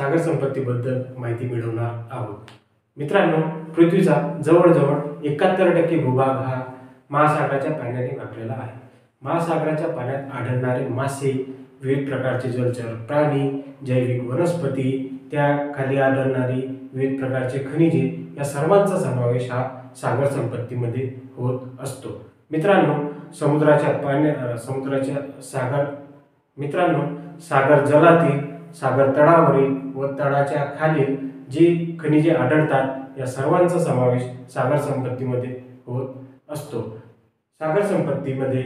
सागर संपत्तीबद्दल माहिती मिळवणार आहोत। मित्रांनो, पृथ्वीचा जवळजवळ 71% भूभाग हा महासागराच्या पाण्याने व्यापलेला आहे। महासागराच्या पाण्यात आढळणारे मासे, विविध प्रकारचे जलचर प्राणी, जैविक वनस्पती, त्या खाली आढळणारी विविध प्रकारचे खनिजे या सर्वांचा समावेश हा सागर संपत्तीमध्ये होत असतो। मित्रांनो, सागर जलातील, सागर तळावरील व तळाच्या खालील जी खनिजे आढळतात या सर्वांचा समावेश सागर संपत्तीमध्ये होत असतो। सागर संपत्तीमध्ये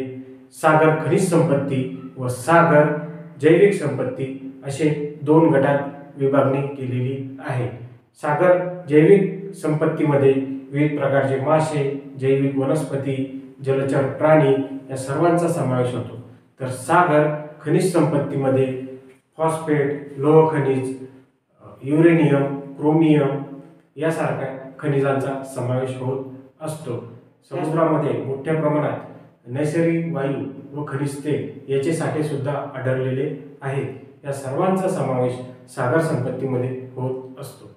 सागर खनिज संपत्ती व सागर जैविक संपत्ती असे दोन गटात विभागणी केलेली आहे। सागर जैविक संपत्तीमध्ये विविध प्रकारचे मासे, जैविक वनस्पती, जलचर प्राणी या सर्वांचा समावेश होतो। तर सागर खनिज संपत्तीमध्ये फॉस्फेट, लोह खनिज, युरेनियम, क्रोमियम यासारख्या खनिजांचा समावेश होत असतो। समुद्रामध्ये मोठ्या प्रमाणात नैसर्गिक वायू व खनिज तेल याचे साठे सुद्धा आढळलेले आहेत। या सर्वांचा समावेश सागर संपत्तीमध्ये होत असतो।